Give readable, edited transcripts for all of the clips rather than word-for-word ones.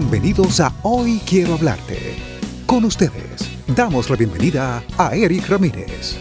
Bienvenidos a Hoy Quiero Hablarte. Con ustedes, damos la bienvenida a Eric Ramírez.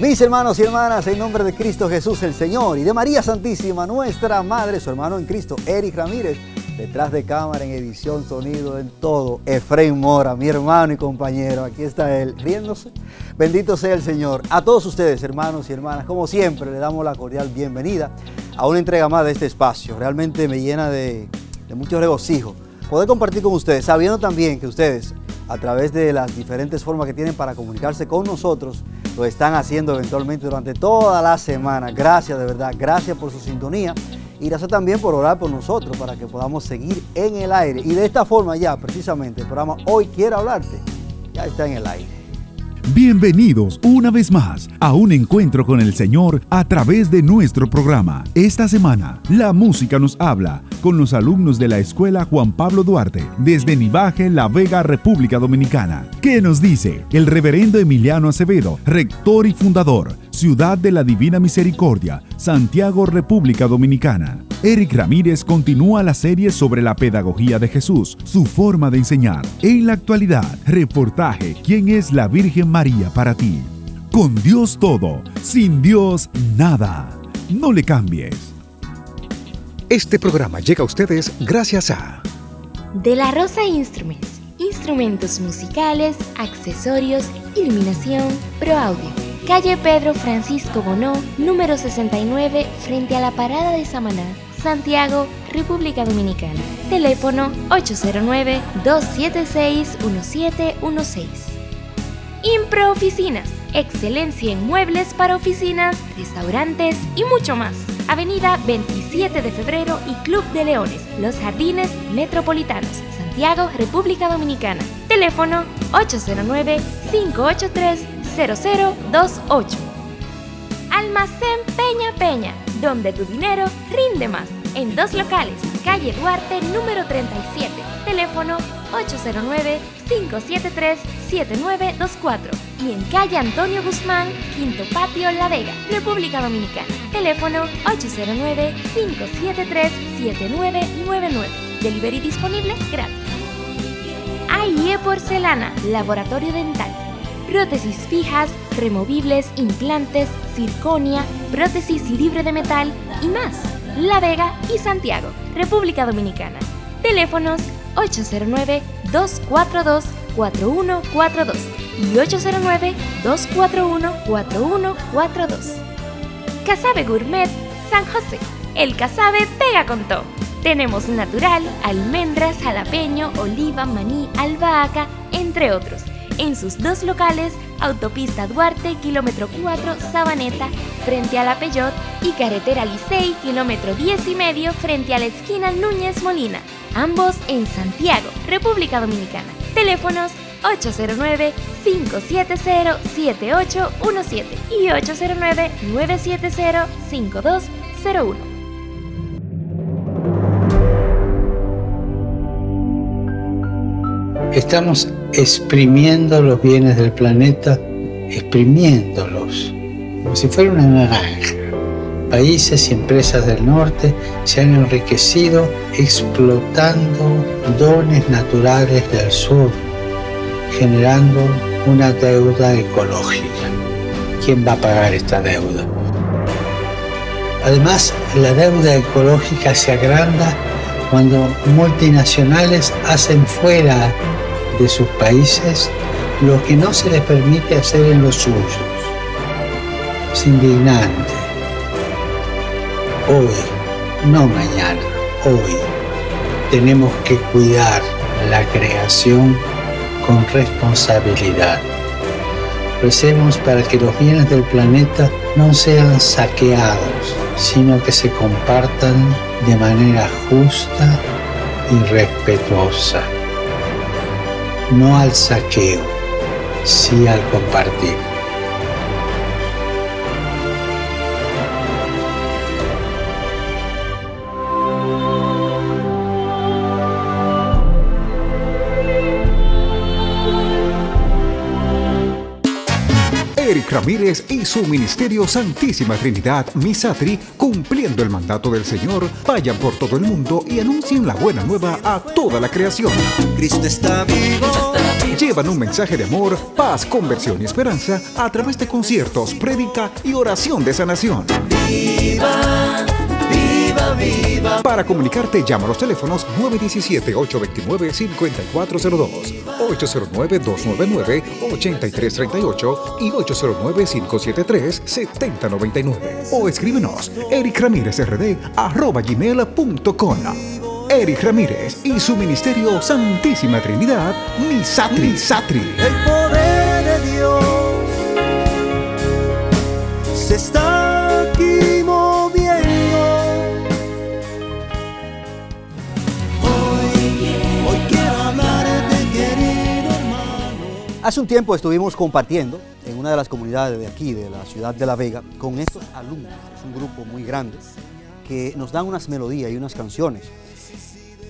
Mis hermanos y hermanas, en nombre de Cristo Jesús el Señor y de María Santísima, nuestra Madre, su hermano en Cristo, Eric Ramírez, detrás de cámara, en edición, sonido, en todo, Efraín Mora, mi hermano y compañero, aquí está él, riéndose. Bendito sea el Señor. A todos ustedes, hermanos y hermanas, como siempre, le damos la cordial bienvenida a una entrega más de este espacio. Realmente me llena de mucho regocijo poder compartir con ustedes, sabiendo también que ustedes, a través de las diferentes formas que tienen para comunicarse con nosotros, lo están haciendo eventualmente durante toda la semana. Gracias, de verdad, gracias por su sintonía y gracias también por orar por nosotros para que podamos seguir en el aire. Y de esta forma ya, precisamente, el programa Hoy Quiero Hablarte ya está en el aire. Bienvenidos una vez más a un encuentro con el Señor a través de nuestro programa. Esta semana, La Música Nos Habla, con los alumnos de la Escuela Juan Pablo Duarte, desde Nivaje, La Vega, República Dominicana. ¿Qué nos dice el reverendo Emiliano Acevedo, rector y fundador, Ciudad de la Divina Misericordia, Santiago, República Dominicana? Eric Ramírez continúa la serie sobre la pedagogía de Jesús, su forma de enseñar. En la actualidad, reportaje ¿Quién es la Virgen María para ti? Con Dios todo, sin Dios nada. No le cambies. Este programa llega a ustedes gracias a De la Rosa Instruments, instrumentos musicales, accesorios, iluminación, Pro Audio. Calle Pedro Francisco Bonó, número 69, frente a la parada de Samaná, Santiago, República Dominicana. Teléfono 809-276-1716. Impro Oficinas, excelencia en muebles para oficinas, restaurantes y mucho más. Avenida 27 de Febrero y Club de Leones, Los Jardines Metropolitanos, Santiago, República Dominicana. Teléfono 809-583-0028. Almacén Peña Peña, donde tu dinero rinde más. En dos locales, calle Duarte número 37, teléfono 809-573-7924 y en calle Antonio Guzmán, Quinto Patio, La Vega, República Dominicana, teléfono 809-573-7999. Delivery disponible gratis. AIE Porcelana, laboratorio dental. Prótesis fijas, removibles, implantes, circonia, prótesis libre de metal y más. La Vega y Santiago, República Dominicana. Teléfonos 809-242-4142 y 809-241-4142. Casabe Gourmet San José. El casabe pega con todo. Tenemos natural, almendras, jalapeño, oliva, maní, albahaca, entre otros. En sus dos locales, Autopista Duarte, kilómetro 4, Sabaneta, frente a la Peyot, y Carretera Licey, kilómetro 10,5, frente a la esquina Núñez Molina. Ambos en Santiago, República Dominicana. Teléfonos 809-570-7817 y 809-970-5201. Estamos exprimiendo los bienes del planeta, exprimiéndolos, como si fuera una naranja. Países y empresas del norte se han enriquecido explotando dones naturales del sur, generando una deuda ecológica. ¿Quién va a pagar esta deuda? Además, la deuda ecológica se agranda cuando multinacionales hacen fuera de sus países lo que no se les permite hacer en los suyos. Es indignante. Hoy, no mañana, hoy, tenemos que cuidar la creación con responsabilidad. Recemos para que los bienes del planeta no sean saqueados, sino que se compartan de manera justa y respetuosa. No al saqueo, sí al compartir. Eric Ramírez y su ministerio Santísima Trinidad Misatri, cumpliendo el mandato del Señor, vayan por todo el mundo y anuncien la buena nueva a toda la creación. Cristo está vivo. Llevan un mensaje de amor, paz, conversión y esperanza a través de conciertos, prédica y oración de sanación. ¡Viva! ¡Viva, viva! Para comunicarte, llama a los teléfonos 917-829-5402, 809-299-8338 y 809-573-7099. O escríbenos ericramirezrd@gmail.com. Eric Ramírez y su ministerio Santísima Trinidad Misatri. El poder de Dios se está aquí moviendo. Hoy quiero hablarte, querido hermano. Hace un tiempo estuvimos compartiendo en una de las comunidades de aquí, de la ciudad de La Vega, con estos alumnos. Es un grupo muy grande que nos dan unas melodías y unas canciones.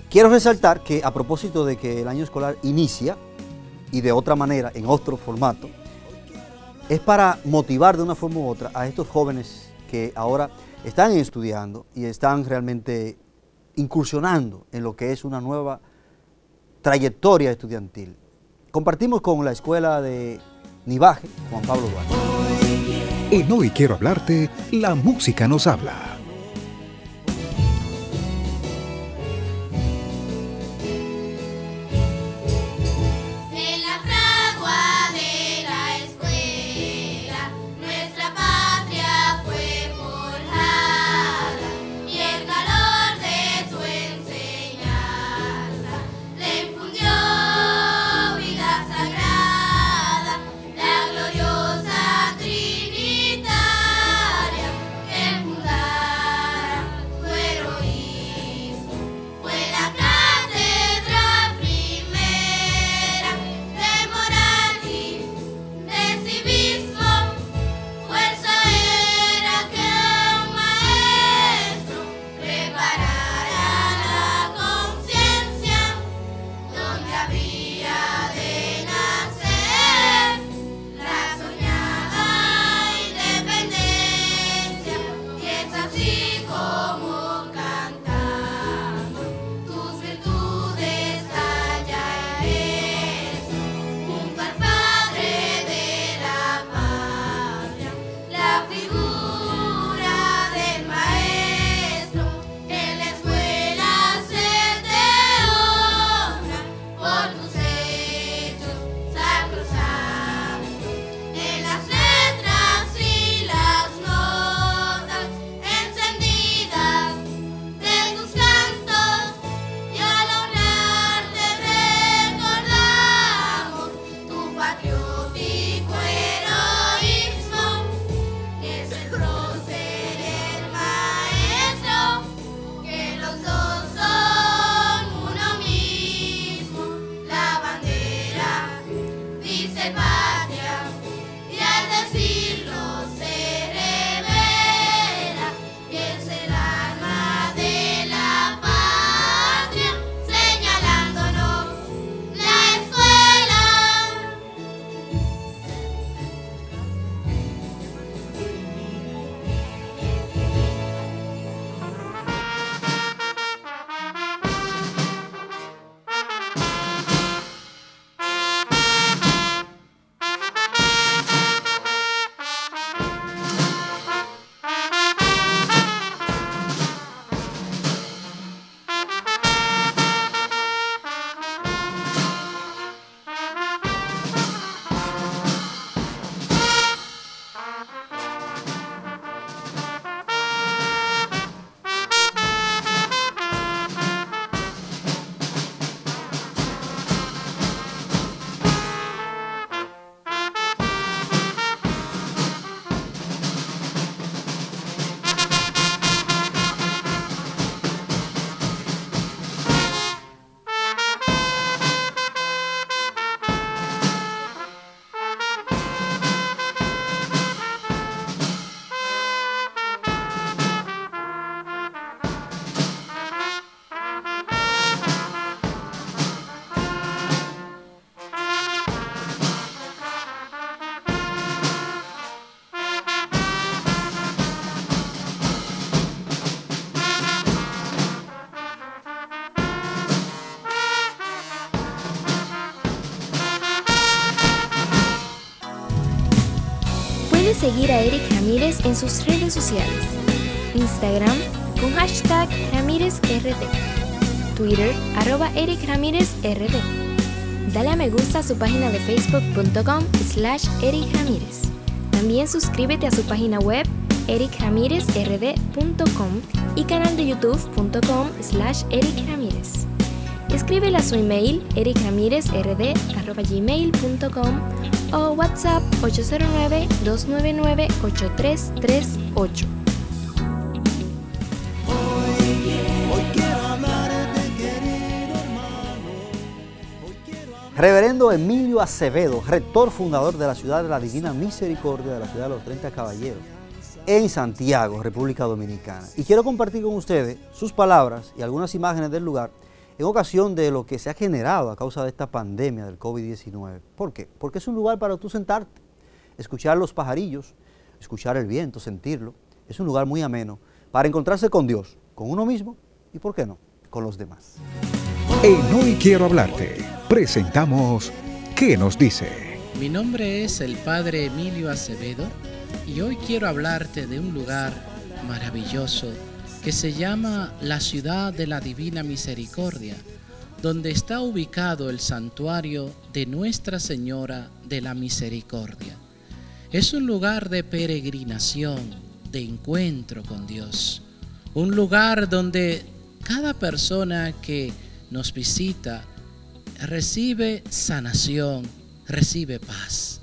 Quiero resaltar que, a propósito de que el año escolar inicia y de otra manera, en otro formato, es para motivar de una forma u otra a estos jóvenes que ahora están estudiando y están realmente incursionando en lo que es una nueva trayectoria estudiantil. Compartimos con la escuela de Nivaje, Juan Pablo Duarte. En Hoy Quiero Hablarte, la música nos habla. seguir a Eric Ramírez en sus redes sociales. Instagram con hashtag RamírezRT. Twitter @EricRamírezRT. Dale a me gusta a su página de facebook.com/EricRamírez. También suscríbete a su página web ericramirezrd.com y canal de youtube.com/ericramirez. Escríbele a su email ericramirezrd@gmail.com o WhatsApp 809-299-8338. Reverendo Emilio Acevedo, rector fundador de la Ciudad de la Divina Misericordia de la Ciudad de los 30 Caballeros, en Santiago, República Dominicana. Y quiero compartir con ustedes sus palabras y algunas imágenes del lugar en ocasión de lo que se ha generado a causa de esta pandemia del COVID-19. ¿Por qué? Porque es un lugar para tú sentarte, escuchar los pajarillos, escuchar el viento, sentirlo. Es un lugar muy ameno para encontrarse con Dios, con uno mismo y, ¿por qué no?, con los demás. En Hoy Quiero Hablarte, presentamos ¿Qué nos dice? Mi nombre es el Padre Emilio Acevedo y hoy quiero hablarte de un lugar maravilloso que se llama la Ciudad de la Divina Misericordia, donde está ubicado el santuario de Nuestra Señora de la Misericordia. Es un lugar de peregrinación, de encuentro con Dios, un lugar donde cada persona que nos visita recibe sanación, recibe paz.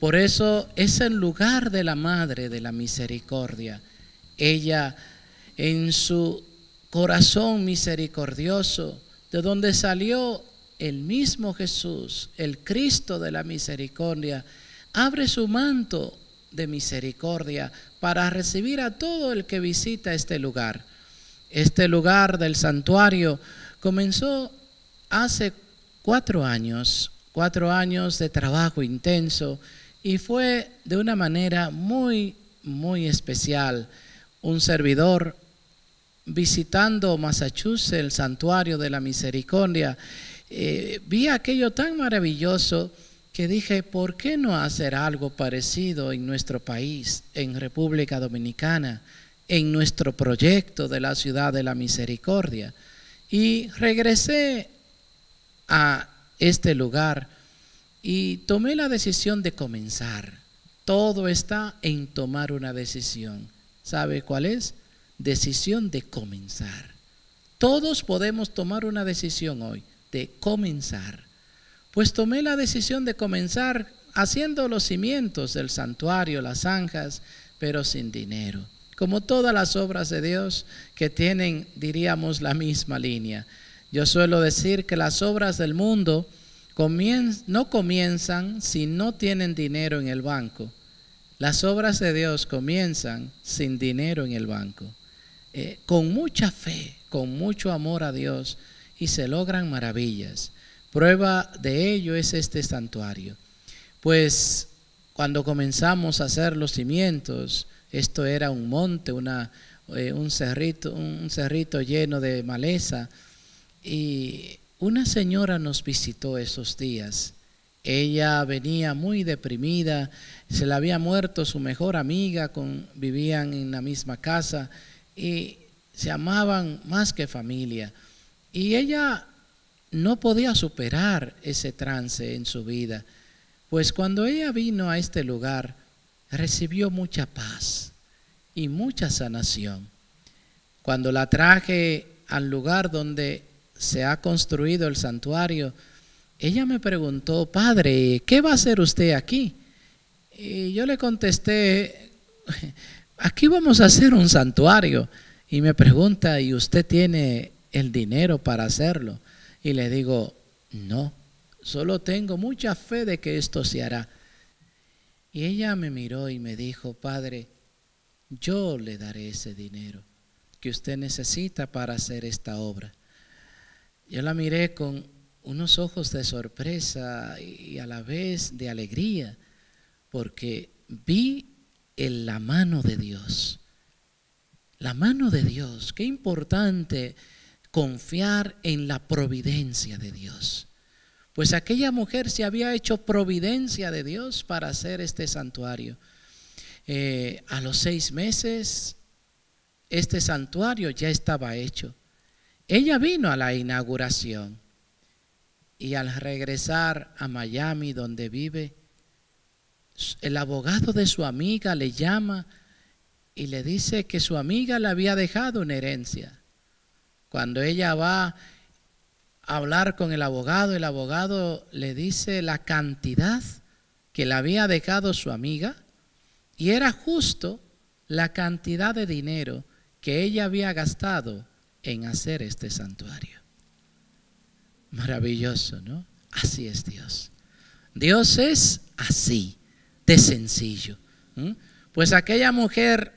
Por eso es el lugar de la Madre de la Misericordia. Ella, en su corazón misericordioso, de donde salió el mismo Jesús, el Cristo de la Misericordia, abre su manto de misericordia para recibir a todo el que visita este lugar. Este lugar del santuario comenzó hace 4 años de trabajo intenso, y fue de una manera muy, muy especial. Un servidor visitando Massachusetts, el Santuario de la Misericordia, vi aquello tan maravilloso que dije, ¿por qué no hacer algo parecido en nuestro país, en República Dominicana, en nuestro proyecto de la Ciudad de la Misericordia? Y regresé a este lugar y tomé la decisión de comenzar. Todo está en tomar una decisión. ¿Sabe cuál es? Decisión de comenzar. Todos podemos tomar una decisión hoy de comenzar. Pues tomé la decisión de comenzar haciendo los cimientos del santuario, las zanjas, pero sin dinero. Como todas las obras de Dios que tienen, diríamos, la misma línea. Yo suelo decir que las obras del mundo no comienzan si no tienen dinero en el banco. Las obras de Dios comienzan sin dinero en el banco, con mucha fe, con mucho amor a Dios, y se logran maravillas. Prueba de ello es este santuario. Pues cuando comenzamos a hacer los cimientos, esto era un monte, un cerrito lleno de maleza. Y una señora nos visitó esos días. Ella venía muy deprimida, se le había muerto su mejor amiga, vivían en la misma casa y se amaban más que familia. Y ella no podía superar ese trance en su vida. Pues cuando ella vino a este lugar, recibió mucha paz y mucha sanación. Cuando la traje al lugar donde se ha construido el santuario, ella me preguntó, padre, ¿qué va a hacer usted aquí? Y yo le contesté, aquí vamos a hacer un santuario. Y me pregunta, ¿y usted tiene el dinero para hacerlo? Y le digo, no, solo tengo mucha fe de que esto se hará. Y ella me miró y me dijo, padre, yo le daré ese dinero que usted necesita para hacer esta obra. Yo la miré con unos ojos de sorpresa y a la vez de alegría, porque vi en la mano de Dios. La mano de Dios. Qué importante confiar en la providencia de Dios. Pues aquella mujer se había hecho providencia de Dios para hacer este santuario. a los 6 meses este santuario ya estaba hecho. Ella vino a la inauguración y al regresar a Miami, donde vive, el abogado de su amiga le llama y le dice que su amiga le había dejado una herencia. Cuando ella va a hablar con el abogado le dice la cantidad que le había dejado su amiga, y era justo la cantidad de dinero que ella había gastado en hacer este santuario. Maravilloso, ¿no? Así es Dios. Dios es así, de sencillo. Pues aquella mujer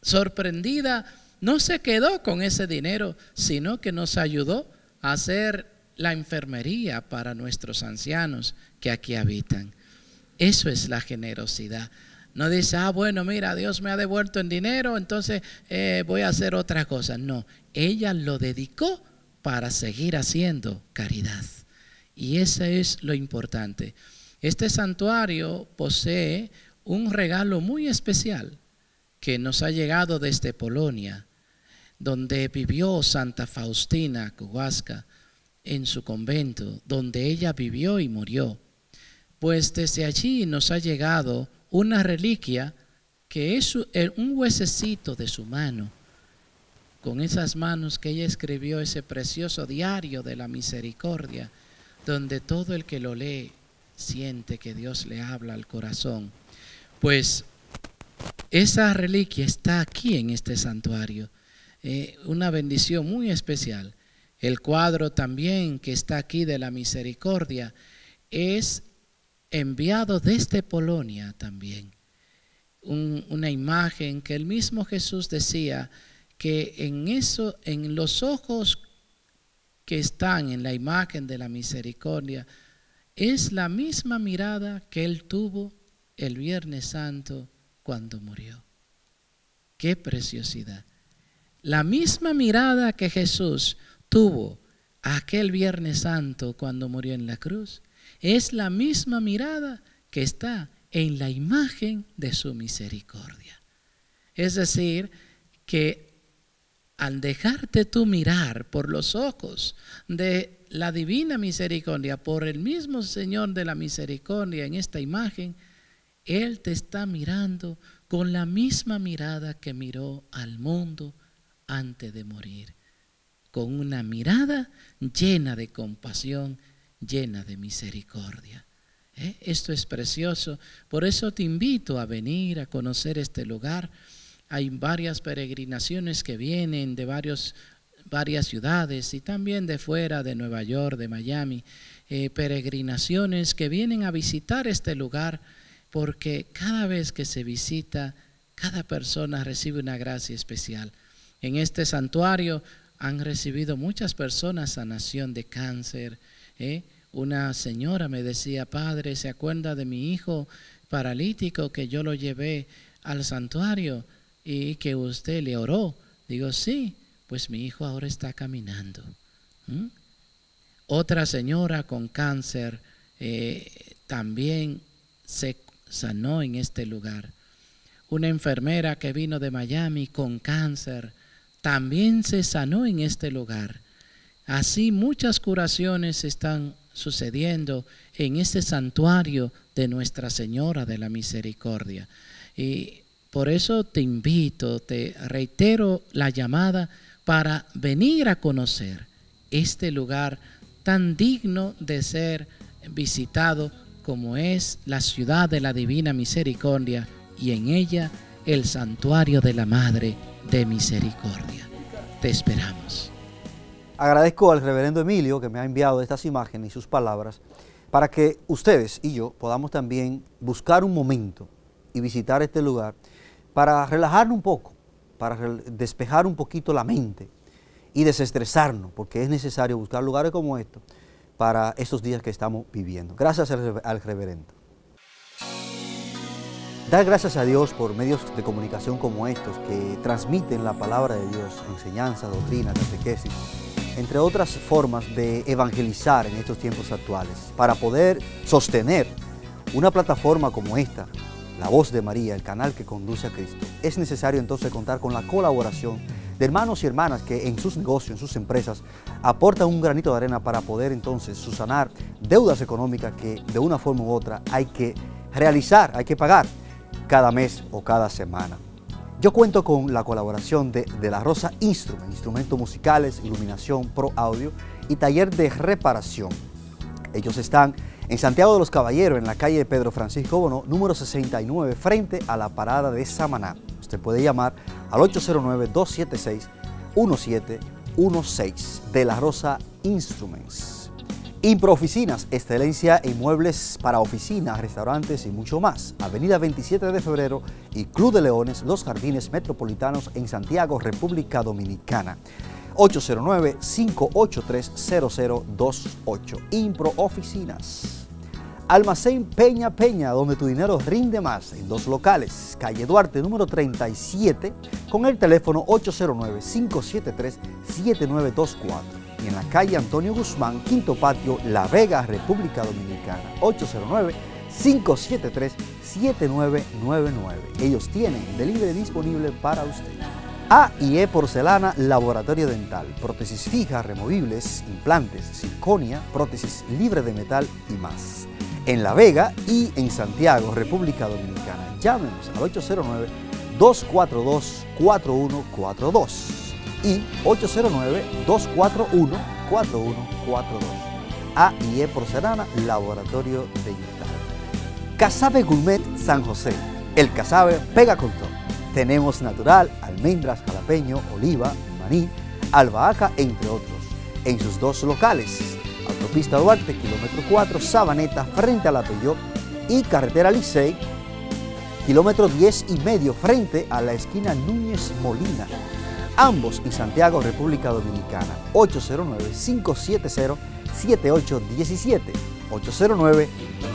sorprendida no se quedó con ese dinero, sino que nos ayudó a hacer la enfermería para nuestros ancianos que aquí habitan. Eso es la generosidad. No dice, ah, bueno, mira, Dios me ha devuelto en dinero, entonces voy a hacer otra cosa. No, ella lo dedicó para seguir haciendo caridad. Y eso es lo importante. Este santuario posee un regalo muy especial que nos ha llegado desde Polonia, donde vivió Santa Faustina Kowalska en su convento, donde ella vivió y murió. Pues desde allí nos ha llegado una reliquia que es un huesecito de su mano, con esas manos que ella escribió ese precioso diario de la misericordia, donde todo el que lo lee siente que Dios le habla al corazón. Pues esa reliquia está aquí en este santuario, una bendición muy especial. El cuadro también que está aquí de la misericordia es enviado desde Polonia también, una imagen que el mismo Jesús decía que en los ojos que están en la imagen de la misericordia es la misma mirada que él tuvo el Viernes Santo cuando murió. ¡Qué preciosidad! La misma mirada que Jesús tuvo aquel Viernes Santo cuando murió en la cruz es la misma mirada que está en la imagen de su misericordia. Es decir, que al dejarte tú mirar por los ojos de la divina misericordia, por el mismo Señor de la misericordia en esta imagen, Él te está mirando con la misma mirada que miró al mundo antes de morir, con una mirada llena de compasión, llena de misericordia. Esto es precioso. Por eso te invito a venir a conocer este lugar. Hay varias peregrinaciones que vienen de varias ciudades y también de fuera, de Nueva York, de Miami, peregrinaciones que vienen a visitar este lugar, porque cada vez que se visita, cada persona recibe una gracia especial. En este santuario han recibido muchas personas sanación de cáncer. Una señora me decía, padre, ¿se acuerda de mi hijo paralítico que yo lo llevé al santuario y que usted le oró? Digo, sí, pues mi hijo ahora está caminando. Otra señora con cáncer también se sanó en este lugar. Una enfermera que vino de Miami con cáncer también se sanó en este lugar. Así muchas curaciones están sucediendo en este santuario de Nuestra Señora de la Misericordia. Y por eso te invito, te reitero la llamada para venir a conocer este lugar tan digno de ser visitado como es la ciudad de la Divina Misericordia y en ella el santuario de la Madre de Misericordia. Te esperamos. Agradezco al reverendo Emilio que me ha enviado estas imágenes y sus palabras para que ustedes y yo podamos también buscar un momento y visitar este lugar para relajarnos un poco, para despejar un poquito la mente y desestresarnos, porque es necesario buscar lugares como estos para estos días que estamos viviendo. Gracias al reverendo. Dar gracias a Dios por medios de comunicación como estos que transmiten la palabra de Dios, enseñanza, doctrina, catequesis, entre otras formas de evangelizar en estos tiempos actuales, para poder sostener una plataforma como esta, La Voz de María, el canal que conduce a Cristo. Es necesario entonces contar con la colaboración de hermanos y hermanas que en sus negocios, en sus empresas, aportan un granito de arena para poder entonces subsanar deudas económicas que de una forma u otra hay que realizar, hay que pagar cada mes o cada semana. Yo cuento con la colaboración de La Rosa Instrument, instrumentos musicales, iluminación, pro audio y taller de reparación. Ellos están en Santiago de los Caballeros, en la calle de Pedro Francisco Bono, número 69, frente a la parada de Samaná. Usted puede llamar al 809-276-1716 de La Rosa Instruments. Improoficinas, excelencia en muebles para oficinas, restaurantes y mucho más. Avenida 27 de Febrero y Club de Leones, Los Jardines Metropolitanos en Santiago, República Dominicana. 809-583-0028. Improoficinas. Almacén Peña Peña, donde tu dinero rinde más, en dos locales. Calle Duarte, número 37, con el teléfono 809-573-7924. Y en la calle Antonio Guzmán, Quinto Patio, La Vega, República Dominicana. 809-573-7999. Ellos tienen delivery disponible para usted. A&E Porcelana Laboratorio Dental, prótesis fijas, removibles, implantes, circonia, prótesis libre de metal y más. En La Vega y en Santiago, República Dominicana. Llámenos al 809-242-4142 y 809-241-4142. A&E Porcelana Laboratorio Dental. Casabe Gourmet San José. El casabe pega con todo. Tenemos natural, almendras, jalapeño, oliva, maní, albahaca, entre otros. En sus dos locales, Autopista Duarte, kilómetro 4, Sabaneta, frente a la Peugeot, y Carretera Licey, kilómetro 10,5, frente a la esquina Núñez Molina. Ambos en Santiago, República Dominicana. 809-570-7817,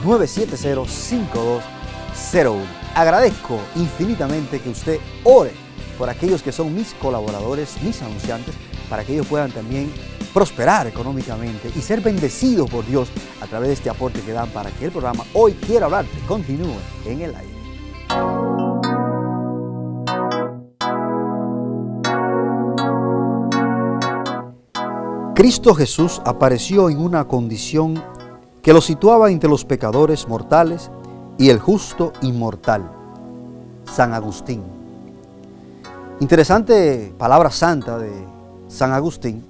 809-970-5201. Agradezco infinitamente que usted ore por aquellos que son mis colaboradores, mis anunciantes, para que ellos puedan también prosperar económicamente y ser bendecidos por Dios a través de este aporte que dan para que el programa Hoy Quiero Hablarte continúe en el aire. Cristo Jesús apareció en una condición que lo situaba entre los pecadores mortales y el justo inmortal, San Agustín. Interesante palabra santa de San Agustín,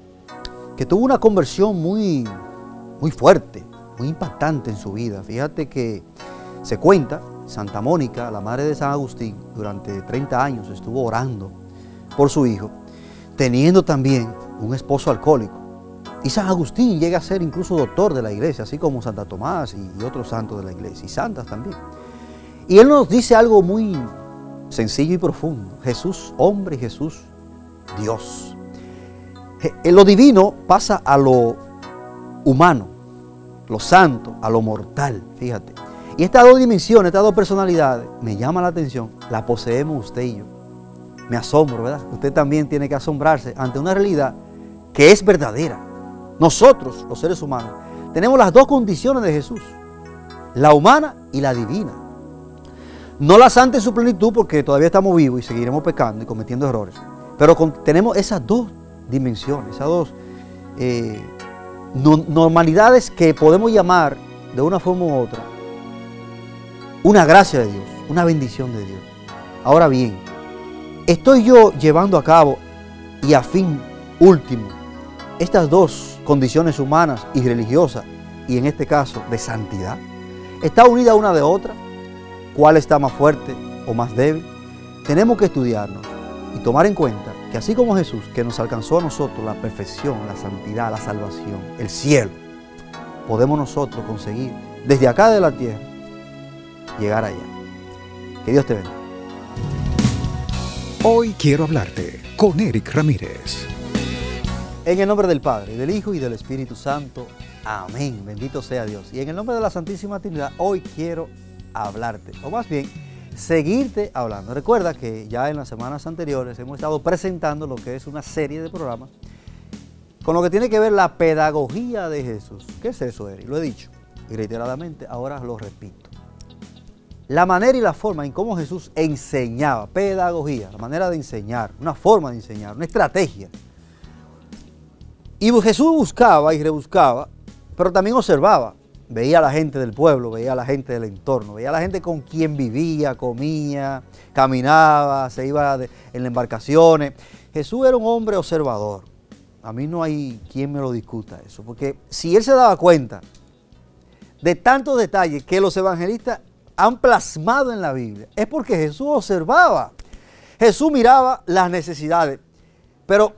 que tuvo una conversión muy fuerte, muy impactante en su vida. Fíjate que se cuenta, Santa Mónica, la madre de San Agustín, durante 30 años estuvo orando por su hijo, teniendo también un esposo alcohólico. Y San Agustín llega a ser incluso doctor de la iglesia, así como Santa Tomás y otros santos de la iglesia, y santas también. Y él nos dice algo muy sencillo y profundo. Jesús, hombre, y Jesús, Dios. Lo divino pasa a lo humano, lo santo, a lo mortal, fíjate. Y estas dos dimensiones, estas dos personalidades, me llama la atención, la poseemos usted y yo. Me asombro, ¿verdad? Usted también tiene que asombrarse ante una realidad que es verdadera. Nosotros, los seres humanos, tenemos las dos condiciones de Jesús, la humana y la divina. No la santa en su plenitud, porque todavía estamos vivos y seguiremos pecando y cometiendo errores, pero tenemos esas dos dimensiones, esas dos normalidades que podemos llamar de una forma u otra una gracia de Dios, una bendición de Dios. Ahora bien, ¿estoy yo llevando a cabo y a fin último estas dos condiciones humanas y religiosas, y en este caso de santidad? ¿Está unida una de otra? ¿Cuál está más fuerte o más débil? Tenemos que estudiarnos y tomar en cuenta que así como Jesús, que nos alcanzó a nosotros la perfección, la santidad, la salvación, el cielo, podemos nosotros conseguir desde acá de la tierra llegar allá. Que Dios te bendiga. Hoy quiero hablarte con Eric Ramírez. En el nombre del Padre, del Hijo y del Espíritu Santo. Amén. Bendito sea Dios. Y en el nombre de la Santísima Trinidad, hoy quiero hablarte, o más bien, seguirte hablando. Recuerda que ya en las semanas anteriores hemos estado presentando lo que es una serie de programas con lo que tiene que ver la pedagogía de Jesús. ¿Qué es eso, Eric? Lo he dicho reiteradamente, ahora lo repito. la manera y la forma en cómo Jesús enseñaba, pedagogía, la manera de enseñar, una forma de enseñar, una estrategia. Y Jesús buscaba y rebuscaba, pero también observaba. Veía a la gente del pueblo, veía a la gente del entorno, veía a la gente con quien vivía, comía, caminaba, se iba en las embarcaciones. Jesús era un hombre observador. A mí no hay quien me lo discuta eso, porque si él se daba cuenta de tantos detalles que los evangelistas han plasmado en la Biblia, es porque Jesús observaba. Jesús miraba las necesidades, pero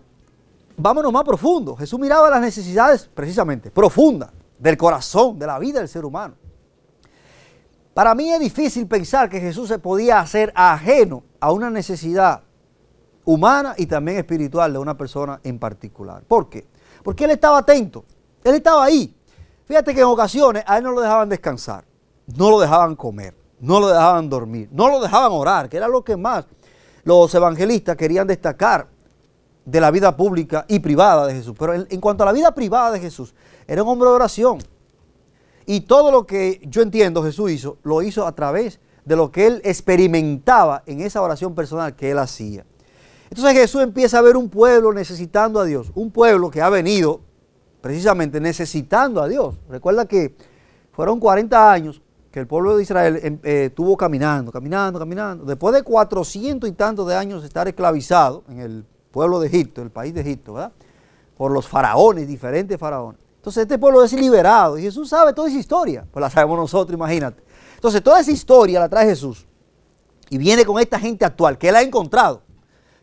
vámonos más profundo. Jesús miraba las necesidades precisamente profundas del corazón, de la vida del ser humano. Para mí es difícil pensar que Jesús se podía hacer ajeno a una necesidad humana y también espiritual de una persona en particular. ¿Por qué? Porque él estaba atento, él estaba ahí. Fíjate que en ocasiones a él no lo dejaban descansar, no lo dejaban comer, no lo dejaban dormir, no lo dejaban orar, que era lo que más los evangelistas querían destacar de la vida pública y privada de Jesús. Pero en cuanto a la vida privada de Jesús, era un hombre de oración. Y todo lo que yo entiendo Jesús hizo, lo hizo a través de lo que él experimentaba en esa oración personal que él hacía. Entonces Jesús empieza a ver un pueblo necesitando a Dios, un pueblo que ha venido precisamente necesitando a Dios. Recuerda que fueron 40 años que el pueblo de Israel estuvo caminando. Después de 400 y tantos de años de estar esclavizado en el pueblo de Egipto, el país de Egipto, ¿verdad? Por los faraones, diferentes faraones. Entonces este pueblo es liberado y Jesús sabe toda esa historia, pues la sabemos nosotros, imagínate. Entonces toda esa historia la trae Jesús y viene con esta gente actual que él ha encontrado.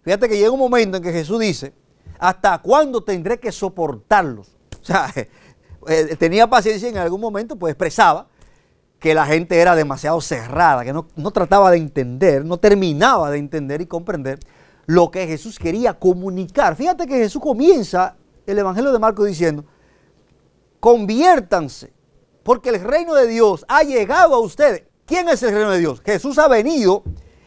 Fíjate que llega un momento en que Jesús dice, ¿hasta cuándo tendré que soportarlos? O sea, tenía paciencia y en algún momento pues expresaba que la gente era demasiado cerrada, que no trataba de entender, no terminaba de entender y comprender lo que Jesús quería comunicar. Fíjate que Jesús comienza el Evangelio de Marcos diciendo, conviértanse, porque el reino de Dios ha llegado a ustedes. ¿Quién es el reino de Dios? Jesús ha venido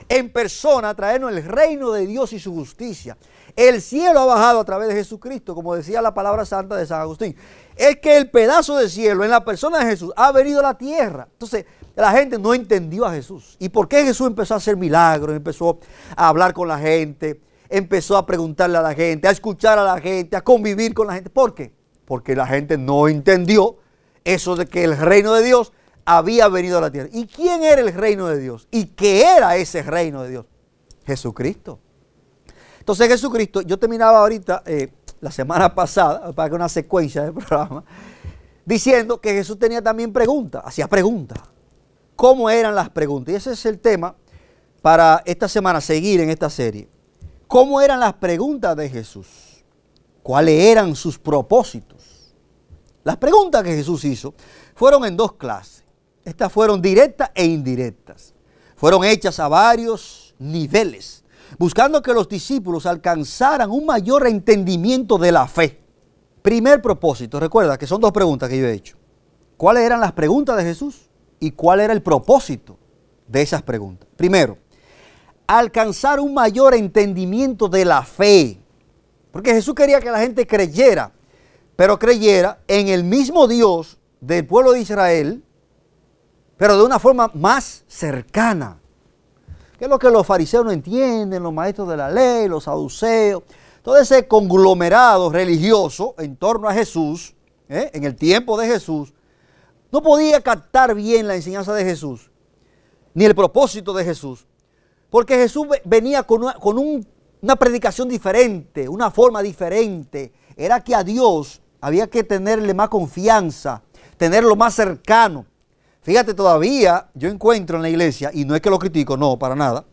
en persona a traernos el reino de Dios y su justicia. El cielo ha bajado a través de Jesucristo, como decía la palabra santa de San Agustín. Es que el pedazo de cielo en la persona de Jesús ha venido a la tierra. Entonces, la gente no entendió a Jesús. ¿Y por qué Jesús empezó a hacer milagros? Empezó a hablar con la gente, empezó a preguntarle a la gente, a escuchar a la gente, a convivir con la gente. ¿Por qué? Porque la gente no entendió eso de que el reino de Dios había venido a la tierra. ¿Y quién era el reino de Dios? ¿Y qué era ese reino de Dios? Jesucristo. Entonces Jesucristo, yo terminaba ahorita la semana pasada, para que una secuencia del programa, diciendo que Jesús tenía también preguntas, hacía preguntas. ¿Cómo eran las preguntas? Y ese es el tema para esta semana, seguir en esta serie. ¿Cómo eran las preguntas de Jesús? ¿Cuáles eran sus propósitos? Las preguntas que Jesús hizo fueron en dos clases. Estas fueron directas e indirectas. Fueron hechas a varios niveles, buscando que los discípulos alcanzaran un mayor entendimiento de la fe. Primer propósito, recuerda que son dos preguntas que yo he hecho. ¿Cuáles eran las preguntas de Jesús? ¿Y cuál era el propósito de esas preguntas? Primero, alcanzar un mayor entendimiento de la fe. Porque Jesús quería que la gente creyera, pero creyera en el mismo Dios del pueblo de Israel, pero de una forma más cercana. Que es lo que los fariseos no entienden, los maestros de la ley, los saduceos, todo ese conglomerado religioso en torno a Jesús, en el tiempo de Jesús, no podía captar bien la enseñanza de Jesús, ni el propósito de Jesús, porque Jesús venía con una predicación diferente, una forma diferente. Era que a Dios había que tenerle más confianza, tenerlo más cercano. Fíjate, todavía yo encuentro en la iglesia, y no es que lo critico, no, para nada,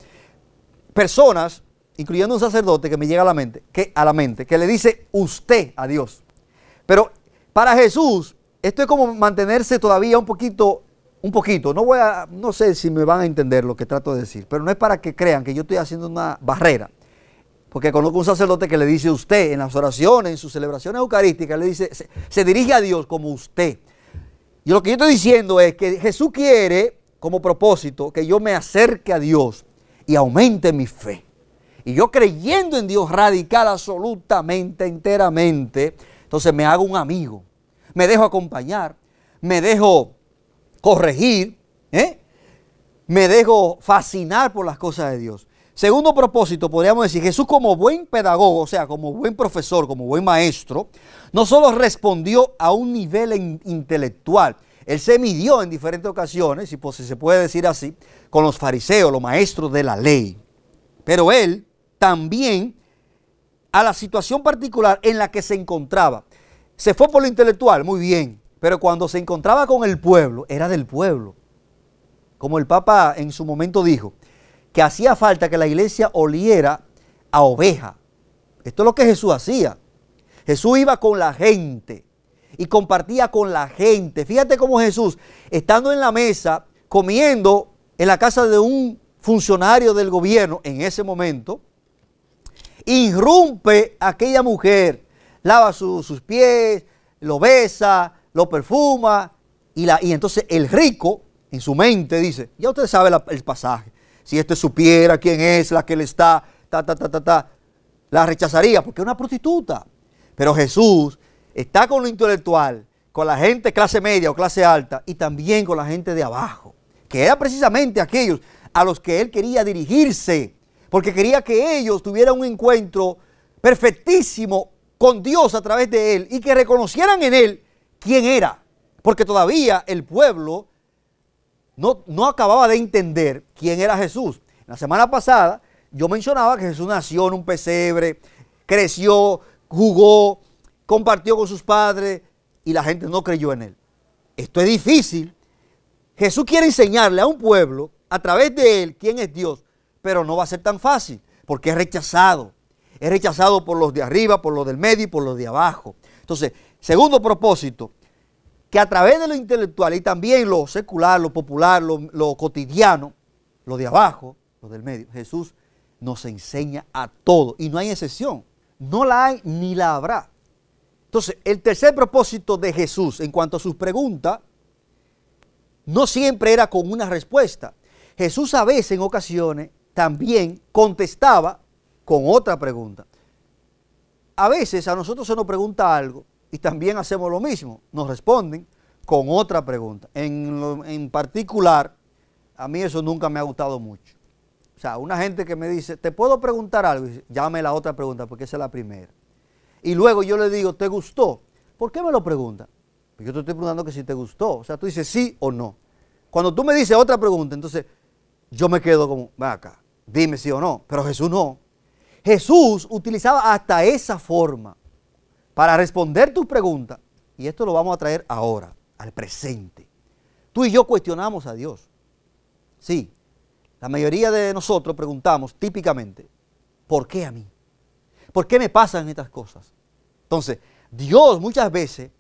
personas, incluyendo un sacerdote que me llega a la mente, que le dice usted a Dios. Pero para Jesús, esto es como mantenerse todavía un poquito. No sé si me van a entender lo que trato de decir, pero no es para que crean que yo estoy haciendo una barrera. Porque conozco un sacerdote que le dice usted en las oraciones, en sus celebraciones eucarísticas, le dice, se dirige a Dios como usted. Y lo que yo estoy diciendo es que Jesús quiere, como propósito, que yo me acerque a Dios y aumente mi fe. Y yo creyendo en Dios radical, absolutamente, enteramente, entonces me hago un amigo. Me dejo acompañar, me dejo corregir, me dejo fascinar por las cosas de Dios. Segundo propósito, podríamos decir, Jesús como buen pedagogo, o sea, como buen profesor, como buen maestro, no solo respondió a un nivel intelectual, Él se midió en diferentes ocasiones, si se puede decir así, con los fariseos, los maestros de la ley. Pero Él también, a la situación particular en la que se encontraba, se fue por lo intelectual, muy bien, pero cuando se encontraba con el pueblo, era del pueblo. Como el Papa en su momento dijo, que hacía falta que la iglesia oliera a oveja. Esto es lo que Jesús hacía. Jesús iba con la gente y compartía con la gente. Fíjate cómo Jesús, estando en la mesa, comiendo en la casa de un funcionario del gobierno en ese momento, irrumpe a aquella mujer, lava sus pies, lo besa, lo perfuma, y entonces el rico en su mente dice, ya usted sabe el pasaje. Si este supiera quién es la que le está, la rechazaría, porque es una prostituta. Pero Jesús está con lo intelectual, con la gente clase media o clase alta, y también con la gente de abajo, que era precisamente aquellos a los que Él quería dirigirse, porque quería que ellos tuvieran un encuentro perfectísimo con Dios a través de Él, y que reconocieran en Él quién era, porque todavía el pueblo no acababa de entender quién era Jesús. La semana pasada yo mencionaba que Jesús nació en un pesebre, creció, jugó, compartió con sus padres y la gente no creyó en Él. Esto es difícil. Jesús quiere enseñarle a un pueblo a través de Él quién es Dios, pero no va a ser tan fácil porque es rechazado. Es rechazado por los de arriba, por los del medio y por los de abajo. Entonces, segundo propósito, que a través de lo intelectual y también lo secular, lo popular, lo cotidiano, lo de abajo, lo del medio, Jesús nos enseña a todo y no hay excepción, no la hay ni la habrá. Entonces, el tercer propósito de Jesús en cuanto a sus preguntas, no siempre era con una respuesta. Jesús a veces, en ocasiones, también contestaba con otra pregunta. A veces a nosotros se nos pregunta algo, y también hacemos lo mismo, nos responden con otra pregunta. En particular, a mí eso nunca me ha gustado mucho. O sea, una gente que me dice, ¿te puedo preguntar algo? Y dice, llame la otra pregunta porque esa es la primera. Y luego yo le digo, ¿te gustó? ¿Por qué me lo pregunta? Porque yo te estoy preguntando que si te gustó. O sea, tú dices sí o no. Cuando tú me dices otra pregunta, entonces yo me quedo como, va acá, dime sí o no. Pero Jesús no. Jesús utilizaba hasta esa forma para responder tus preguntas, y esto lo vamos a traer ahora, al presente. Tú y yo cuestionamos a Dios. Sí, la mayoría de nosotros preguntamos típicamente, ¿por qué a mí? ¿Por qué me pasan estas cosas? Entonces, Dios muchas veces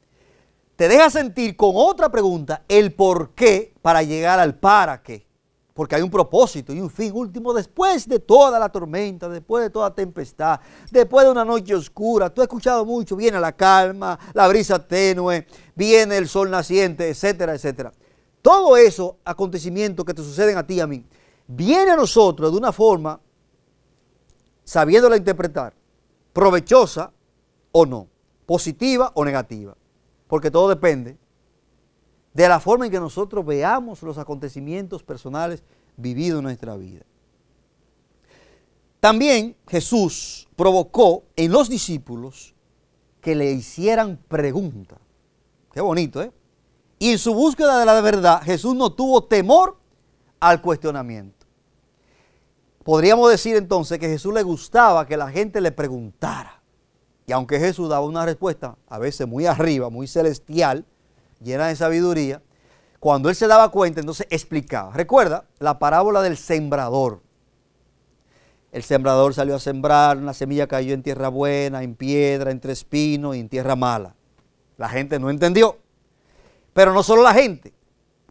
te deja sentir con otra pregunta el por qué para llegar al para qué. Porque hay un propósito y un fin último después de toda la tormenta, después de toda tempestad, después de una noche oscura. Tú has escuchado mucho, viene la calma, la brisa tenue, viene el sol naciente, etcétera, etcétera. Todo eso, acontecimientos que te suceden a ti y a mí, viene a nosotros de una forma, sabiéndola interpretar, provechosa o no, positiva o negativa, porque todo depende de la forma en que nosotros veamos los acontecimientos personales vividos en nuestra vida. También Jesús provocó en los discípulos que le hicieran preguntas. Qué bonito, ¿eh? Y en su búsqueda de la verdad, Jesús no tuvo temor al cuestionamiento. Podríamos decir entonces que a Jesús le gustaba que la gente le preguntara. Y aunque Jesús daba una respuesta, a veces muy arriba, muy celestial, llena de sabiduría, cuando él se daba cuenta, entonces explicaba. Recuerda la parábola del sembrador. El sembrador salió a sembrar, una semilla cayó en tierra buena, en piedra, entre espinos y en tierra mala. La gente no entendió. Pero no solo la gente,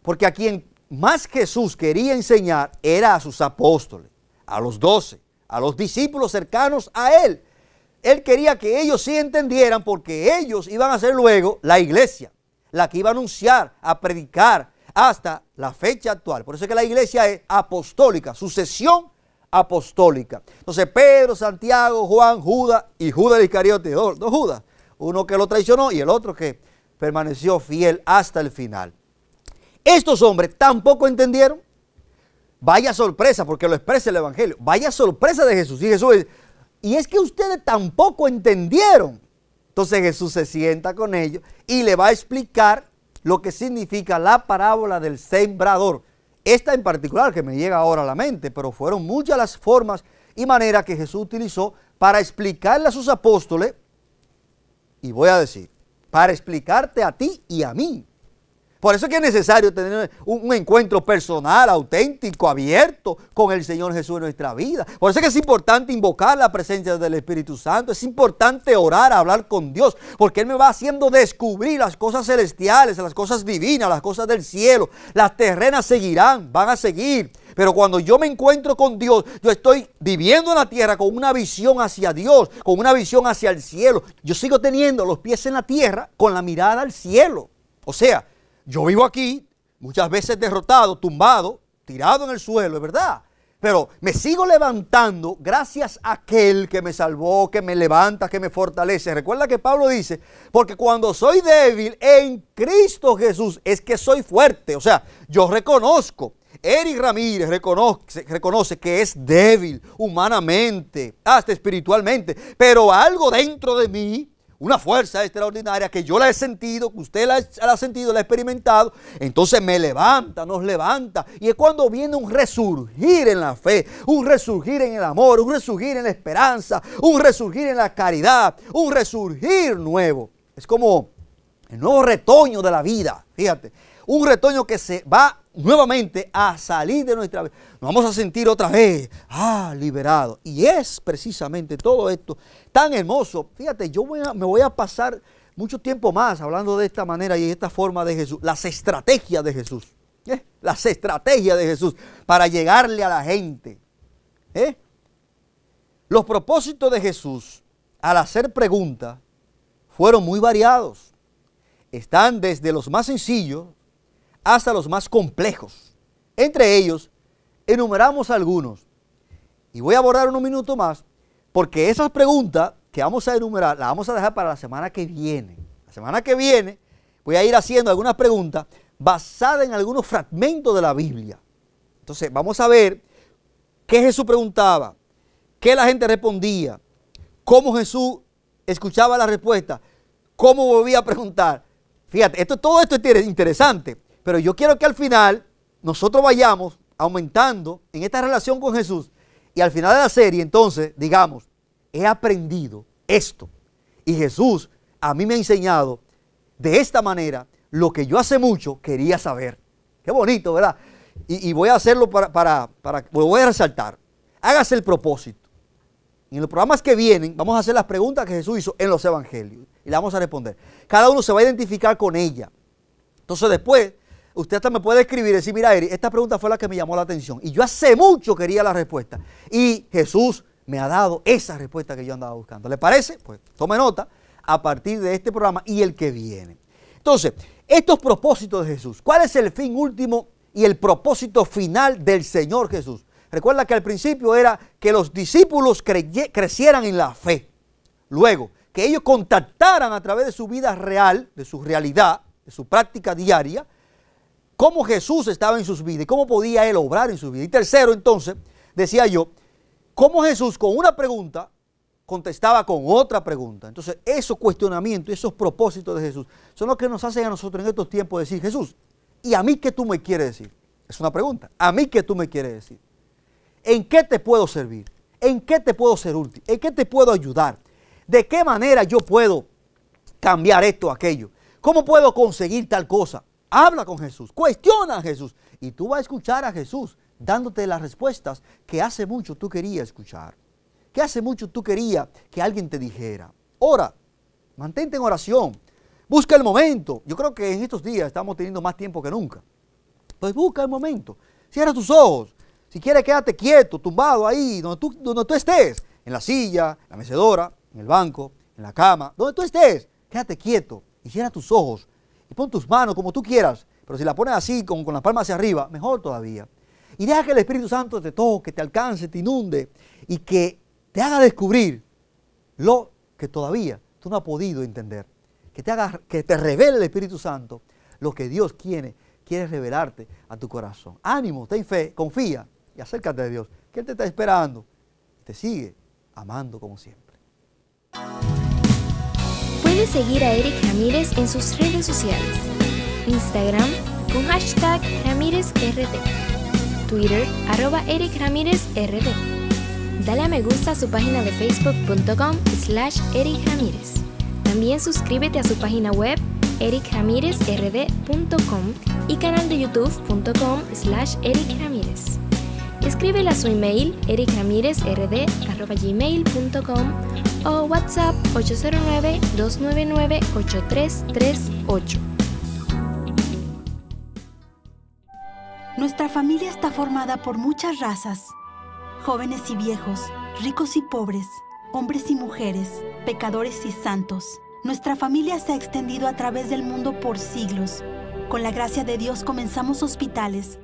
porque a quien más Jesús quería enseñar era a sus apóstoles, a los 12, a los discípulos cercanos a él. Él quería que ellos sí entendieran porque ellos iban a ser luego la iglesia, la que iba a anunciar, a predicar hasta la fecha actual. Por eso es que la iglesia es apostólica, sucesión apostólica. Entonces Pedro, Santiago, Juan, Judas y Judas Iscariote, dos Judas, uno que lo traicionó y el otro que permaneció fiel hasta el final. Estos hombres tampoco entendieron, Vaya sorpresa, porque lo expresa el Evangelio. Vaya sorpresa de Jesús. Y Jesús dice, y es que ustedes tampoco entendieron. Entonces Jesús se sienta con ellos y le va a explicar lo que significa la parábola del sembrador. Esta en particular que me llega ahora a la mente, pero fueron muchas las formas y maneras que Jesús utilizó para explicarle a sus apóstoles, y voy a decir, para explicarte a ti y a mí. Por eso es que es necesario tener un encuentro personal, auténtico, abierto con el Señor Jesús en nuestra vida. Por eso es que es importante invocar la presencia del Espíritu Santo. Es importante orar, hablar con Dios, porque Él me va haciendo descubrir las cosas celestiales, las cosas divinas, las cosas del cielo. Las terrenas seguirán, van a seguir. Pero cuando yo me encuentro con Dios, yo estoy viviendo en la tierra con una visión hacia Dios, con una visión hacia el cielo. Yo sigo teniendo los pies en la tierra con la mirada al cielo. O sea, yo vivo aquí, muchas veces derrotado, tumbado, tirado en el suelo, es verdad. Pero me sigo levantando gracias a aquel que me salvó, que me levanta, que me fortalece. Recuerda que Pablo dice, porque cuando soy débil en Cristo Jesús es que soy fuerte. O sea, yo reconozco, Eric Ramírez reconoce que es débil humanamente, hasta espiritualmente. Pero algo dentro de mí, una fuerza extraordinaria que yo la he sentido, que usted la ha sentido, la ha experimentado, entonces me levanta, nos levanta. Y es cuando viene un resurgir en la fe, un resurgir en el amor, un resurgir en la esperanza, un resurgir en la caridad, un resurgir nuevo. Es como el nuevo retoño de la vida, fíjate. Un retoño que se va nuevamente a salir de nuestra vida. Nos vamos a sentir otra vez, liberado. Y es precisamente todo esto tan hermoso. Fíjate, yo me voy a pasar mucho tiempo más hablando de esta manera y de esta forma de Jesús. Las estrategias de Jesús. Las estrategias de Jesús para llegarle a la gente. Los propósitos de Jesús al hacer preguntas fueron muy variados. Están desde los más sencillos hasta los más complejos. Entre ellos, enumeramos algunos. Y voy a abordar unos minutos más, porque esas preguntas que vamos a enumerar, las vamos a dejar para la semana que viene. La semana que viene voy a ir haciendo algunas preguntas basadas en algunos fragmentos de la Biblia. Entonces, vamos a ver qué Jesús preguntaba, qué la gente respondía, cómo Jesús escuchaba la respuesta, cómo volvía a preguntar. Fíjate, todo esto es interesante. Pero yo quiero que al final nosotros vayamos aumentando en esta relación con Jesús. Y al final de la serie, entonces, digamos, he aprendido esto. Y Jesús a mí me ha enseñado de esta manera lo que yo hace mucho quería saber. Qué bonito, ¿verdad? Y voy a hacerlo lo voy a resaltar. Hágase el propósito. En los programas que vienen vamos a hacer las preguntas que Jesús hizo en los evangelios. Y las vamos a responder. Cada uno se va a identificar con ella. Entonces después, usted hasta me puede escribir y decir, mira, Eri, esta pregunta fue la que me llamó la atención. Y yo hace mucho quería la respuesta. Y Jesús me ha dado esa respuesta que yo andaba buscando. ¿Le parece? Pues tome nota a partir de este programa y el que viene. Entonces, estos propósitos de Jesús. ¿Cuál es el fin último y el propósito final del Señor Jesús? Recuerda que al principio era que los discípulos crecieran en la fe. Luego, que ellos contactaran a través de su vida real, de su realidad, de su práctica diaria, cómo Jesús estaba en sus vidas y cómo podía Él obrar en sus vidas. Y tercero, entonces, decía yo, cómo Jesús con una pregunta contestaba con otra pregunta. Entonces, esos cuestionamientos, esos propósitos de Jesús son los que nos hacen a nosotros en estos tiempos decir, Jesús, ¿y a mí qué tú me quieres decir? Es una pregunta. ¿A mí qué tú me quieres decir? ¿En qué te puedo servir? ¿En qué te puedo ser útil? ¿En qué te puedo ayudar? ¿De qué manera yo puedo cambiar esto o aquello? ¿Cómo puedo conseguir tal cosa? Habla con Jesús, cuestiona a Jesús y tú vas a escuchar a Jesús dándote las respuestas que hace mucho tú querías escuchar, que hace mucho tú querías que alguien te dijera. Ora, mantente en oración, busca el momento. Yo creo que en estos días estamos teniendo más tiempo que nunca. Pues busca el momento, cierra tus ojos. Si quieres quédate quieto, tumbado ahí, donde tú estés, en la silla, en la mecedora, en el banco, en la cama, donde tú estés, quédate quieto y cierra tus ojos. Y pon tus manos como tú quieras, pero si la pones así, con las palmas hacia arriba, mejor todavía. Y deja que el Espíritu Santo te toque, te alcance, te inunde y que te haga descubrir lo que todavía tú no has podido entender. Que te revele el Espíritu Santo lo que Dios quiere quieres revelarte a tu corazón. Ánimo, ten fe, confía y acércate a Dios, que Él te está esperando y te sigue amando como siempre. Puedes seguir a Eric Ramírez en sus redes sociales. Instagram con hashtag RamírezRT. Twitter @EricRamírezRT. Dale a me gusta a su página de facebook.com/EricRamírez. También suscríbete a su página web ericramirezrd.com y canal de youtube.com/ericramirez. Escríbele a su email ericramirezrd@gmail.com o WhatsApp 809-299-8338. Nuestra familia está formada por muchas razas, jóvenes y viejos, ricos y pobres, hombres y mujeres, pecadores y santos. Nuestra familia se ha extendido a través del mundo por siglos. Con la gracia de Dios comenzamos hospitales,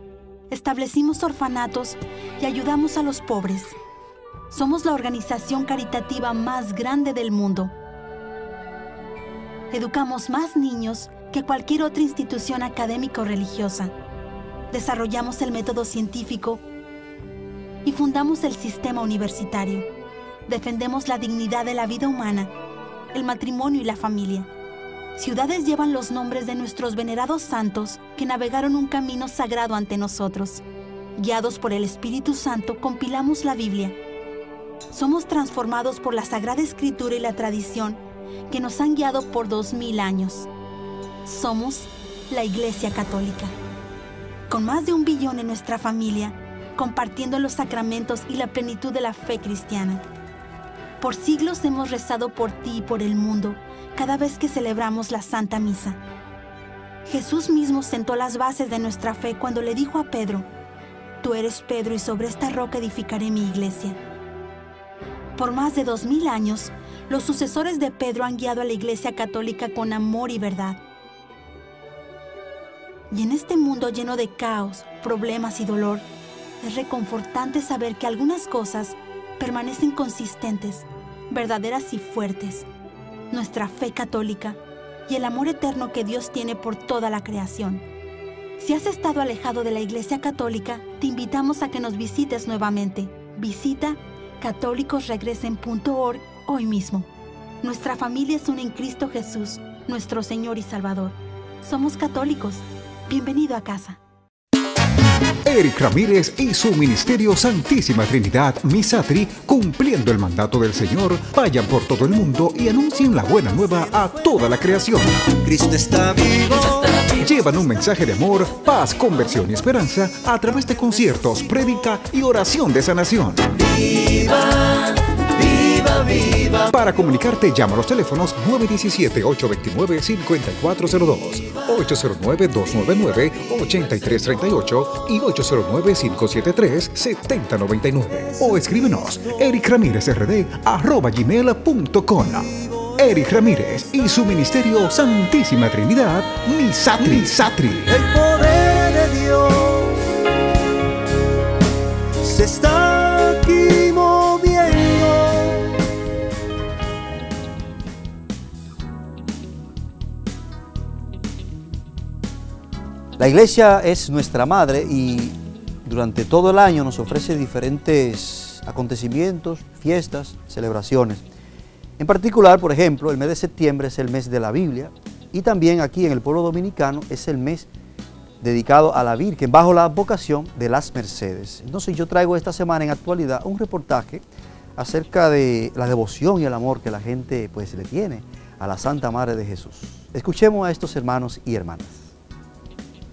establecimos orfanatos y ayudamos a los pobres. Somos la organización caritativa más grande del mundo. Educamos más niños que cualquier otra institución académica o religiosa. Desarrollamos el método científico y fundamos el sistema universitario. Defendemos la dignidad de la vida humana, el matrimonio y la familia. Ciudades llevan los nombres de nuestros venerados santos que navegaron un camino sagrado ante nosotros. Guiados por el Espíritu Santo, compilamos la Biblia. Somos transformados por la Sagrada Escritura y la tradición que nos han guiado por 2000 años. Somos la Iglesia Católica. Con más de 1 billón en nuestra familia, compartiendo los sacramentos y la plenitud de la fe cristiana. Por siglos hemos rezado por ti y por el mundo cada vez que celebramos la Santa Misa. Jesús mismo sentó las bases de nuestra fe cuando le dijo a Pedro, «Tú eres Pedro y sobre esta roca edificaré mi iglesia». Por más de 2000 años, los sucesores de Pedro han guiado a la Iglesia Católica con amor y verdad. Y en este mundo lleno de caos, problemas y dolor, es reconfortante saber que algunas cosas permanecen consistentes, verdaderas y fuertes. Nuestra fe católica y el amor eterno que Dios tiene por toda la creación. Si has estado alejado de la Iglesia Católica, te invitamos a que nos visites nuevamente. Visita católicosregresen.org hoy mismo. Nuestra familia es una en Cristo Jesús, nuestro Señor y Salvador. Somos católicos. Bienvenido a casa. Eric Ramírez y su ministerio Santísima Trinidad Misatri, cumpliendo el mandato del Señor, vayan por todo el mundo y anuncien la buena nueva a toda la creación. Cristo está vivo. Llevan un mensaje de amor, paz, conversión y esperanza a través de conciertos, prédica y oración de sanación. ¡Viva! ¡Viva, viva! Para comunicarte, llama a los teléfonos 917-829-5402, 809-299-8338 y 809-573-7099. O escríbenos ericramirezrd@gmail.com. Eric Ramírez y su ministerio Santísima Trinidad Misatri. El poder de Dios se está aquí moviendo. La Iglesia es nuestra madre y durante todo el año nos ofrece diferentes acontecimientos, fiestas, celebraciones. En particular, por ejemplo, el mes de septiembre es el mes de la Biblia y también aquí en el pueblo dominicano es el mes dedicado a la Virgen bajo la advocación de las Mercedes. Entonces yo traigo esta semana en Actualidad un reportaje acerca de la devoción y el amor que la gente pues le tiene a la Santa Madre de Jesús. Escuchemos a estos hermanos y hermanas.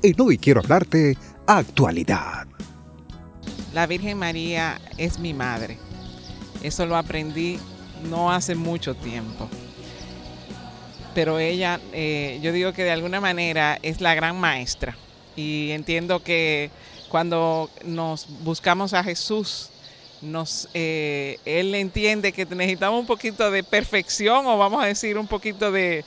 En Hoy Quiero Hablarte, Actualidad. La Virgen María es mi madre. Eso lo aprendí no hace mucho tiempo, pero ella, yo digo que de alguna manera es la gran maestra, y entiendo que cuando nos buscamos a Jesús, Él entiende que necesitamos un poquito de perfección, o vamos a decir un poquito de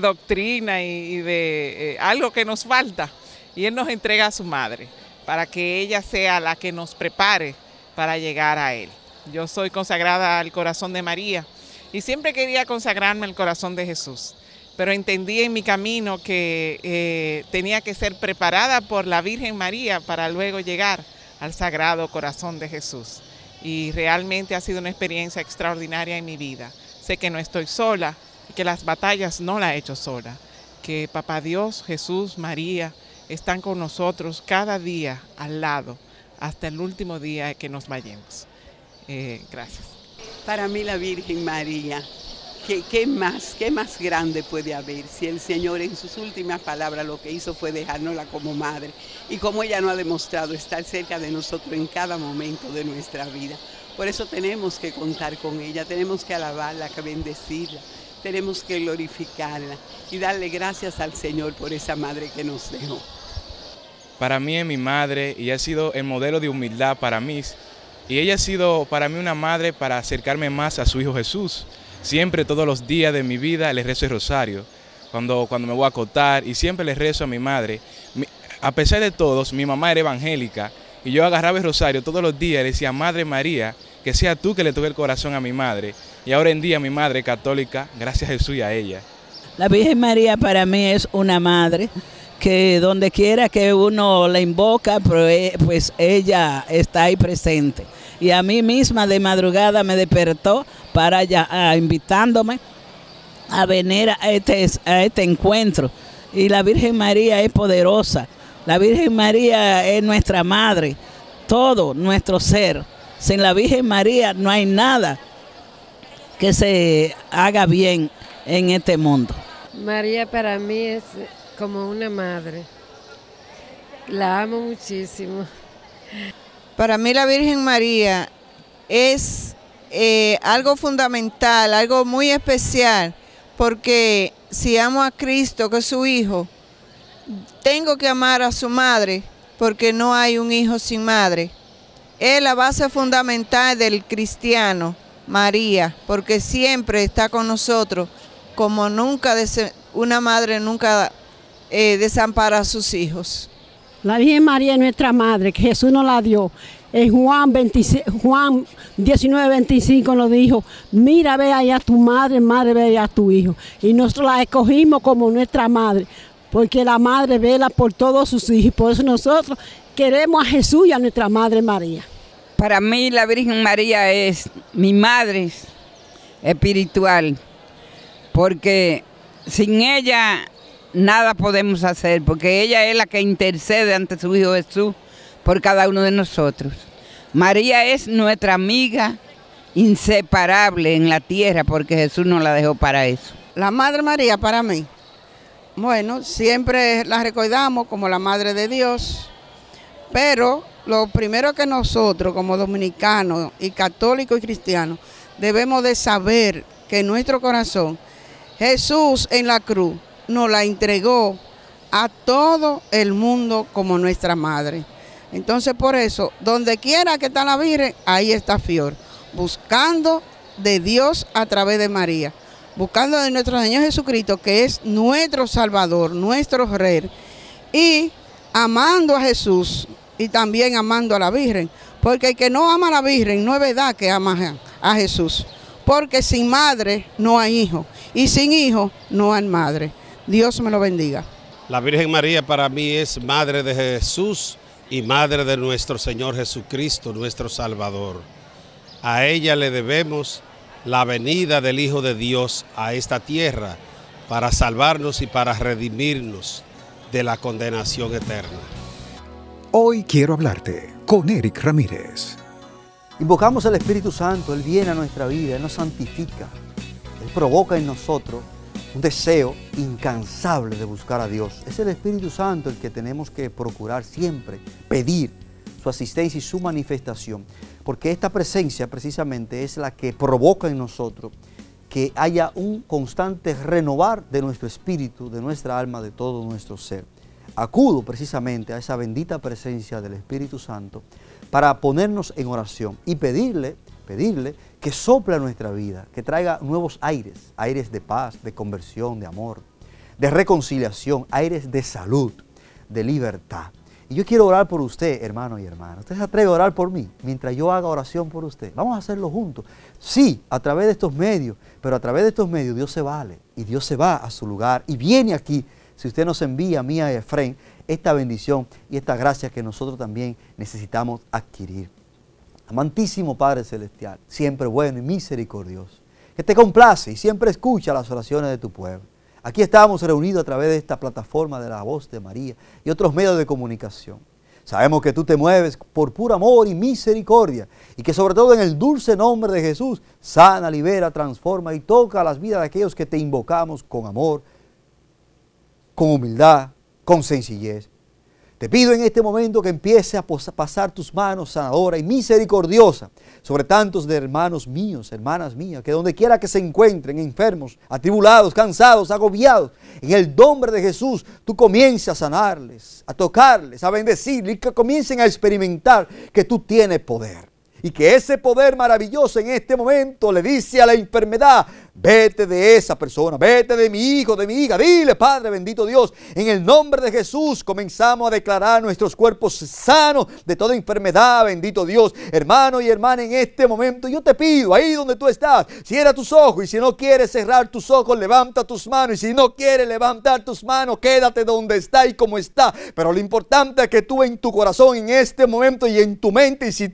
doctrina y de algo que nos falta, y Él nos entrega a su madre para que ella sea la que nos prepare para llegar a Él. Yo soy consagrada al corazón de María y siempre quería consagrarme al corazón de Jesús, pero entendí en mi camino que tenía que ser preparada por la Virgen María para luego llegar al Sagrado Corazón de Jesús. Y realmente ha sido una experiencia extraordinaria en mi vida. Sé que no estoy sola, que las batallas no las he hecho sola, que Papá Dios, Jesús, María están con nosotros cada día al lado, hasta el último día que nos vayamos. Gracias. Para mí la Virgen María, ¿qué más grande puede haber? Si el Señor en sus últimas palabras lo que hizo fue dejárnosla como madre, y como ella nos ha demostrado estar cerca de nosotros en cada momento de nuestra vida. Por eso tenemos que contar con ella, tenemos que alabarla, que bendecirla, tenemos que glorificarla y darle gracias al Señor por esa madre que nos dejó. Para mí es mi madre y ha sido el modelo de humildad para mí. Y ella ha sido para mí una madre para acercarme más a su Hijo Jesús. Siempre, todos los días de mi vida, le rezo el rosario, cuando me voy a acostar, y siempre le rezo a mi madre. A pesar de todos, mi mamá era evangélica, y yo agarraba el rosario todos los días y le decía: Madre María, que sea tú que le toque el corazón a mi madre. Y ahora en día mi madre católica, gracias a Jesús y a ella. La Virgen María para mí es una madre, que donde quiera que uno la invoca, pues ella está ahí presente. Y a mí misma de madrugada me despertó para allá, invitándome a venir a este encuentro. Y la Virgen María es poderosa. La Virgen María es nuestra madre, todo nuestro ser. Sin la Virgen María no hay nada que se haga bien en este mundo. María para mí es como una madre. La amo muchísimo. Para mí la Virgen María es algo fundamental, algo muy especial, porque si amo a Cristo, que es su Hijo, tengo que amar a su madre, porque no hay un hijo sin madre. Es la base fundamental del cristiano, María, porque siempre está con nosotros, como nunca una madre nunca desampara a sus hijos. La Virgen María es nuestra madre, que Jesús nos la dio. En Juan 19:25 nos dijo: mira, ve allá a tu madre, madre, ve allá a tu hijo. Y nosotros la escogimos como nuestra madre, porque la madre vela por todos sus hijos, por eso nosotros queremos a Jesús y a nuestra Madre María. Para mí la Virgen María es mi madre espiritual, porque sin ella nada podemos hacer, porque ella es la que intercede ante su Hijo Jesús por cada uno de nosotros. María es nuestra amiga inseparable en la tierra, porque Jesús nos la dejó para eso. La Madre María para mí, bueno, siempre la recordamos como la Madre de Dios, pero lo primero que nosotros como dominicanos y católicos y cristianos debemos de saber que en nuestro corazón, Jesús en la cruz nos la entregó a todo el mundo como nuestra madre. Entonces por eso, donde quiera que está la Virgen, ahí está Fior, buscando de Dios a través de María, buscando de nuestro Señor Jesucristo, que es nuestro Salvador, nuestro Rey, y amando a Jesús y también amando a la Virgen, porque el que no ama a la Virgen no es verdad que ama a Jesús, porque sin madre no hay hijo, y sin hijo no hay madre. Dios me lo bendiga. La Virgen María para mí es madre de Jesús y madre de nuestro Señor Jesucristo, nuestro Salvador. A ella le debemos la venida del Hijo de Dios a esta tierra para salvarnos y para redimirnos de la condenación eterna. Hoy quiero hablarte con Eric Ramírez. Invocamos al Espíritu Santo, Él viene a nuestra vida, Él nos santifica, Él provoca en nosotros un deseo incansable de buscar a Dios. Es el Espíritu Santo el que tenemos que procurar siempre, pedir su asistencia y su manifestación, porque esta presencia precisamente es la que provoca en nosotros que haya un constante renovar de nuestro espíritu, de nuestra alma, de todo nuestro ser. Acudo precisamente a esa bendita presencia del Espíritu Santo para ponernos en oración y pedirle que sople nuestra vida, que traiga nuevos aires, aires de paz, de conversión, de amor, de reconciliación, aires de salud, de libertad. Y yo quiero orar por usted, hermano y hermana. ¿Usted se atreve a orar por mí mientras yo haga oración por usted? Vamos a hacerlo juntos. Sí, a través de estos medios, pero a través de estos medios Dios se vale y Dios se va a su lugar y viene aquí. Si usted nos envía a mí, a Efraín, esta bendición y esta gracia que nosotros también necesitamos adquirir. Amantísimo Padre Celestial, siempre bueno y misericordioso, que te complace y siempre escucha las oraciones de tu pueblo. Aquí estamos reunidos a través de esta plataforma de La Voz de María y otros medios de comunicación. Sabemos que tú te mueves por puro amor y misericordia y que sobre todo en el dulce nombre de Jesús sana, libera, transforma y toca las vidas de aquellos que te invocamos con amor, con humildad, con sencillez. Te pido en este momento que empieces a pasar tus manos sanadoras y misericordiosas sobre tantos de hermanos míos, hermanas mías, que donde quiera que se encuentren, enfermos, atribulados, cansados, agobiados, en el nombre de Jesús, tú comiences a sanarles, a tocarles, a bendecirles, y que comiencen a experimentar que tú tienes poder. Y que ese poder maravilloso en este momento le dice a la enfermedad, vete de esa persona, vete de mi hijo, de mi hija. Dile, Padre bendito Dios, en el nombre de Jesús comenzamos a declarar nuestros cuerpos sanos de toda enfermedad, bendito Dios. Hermano y hermana, en este momento yo te pido, ahí donde tú estás, cierra tus ojos y si no quieres cerrar tus ojos, levanta tus manos. Y si no quieres levantar tus manos, quédate donde está y como está. Pero lo importante es que tú en tu corazón, en este momento y en tu mente, y si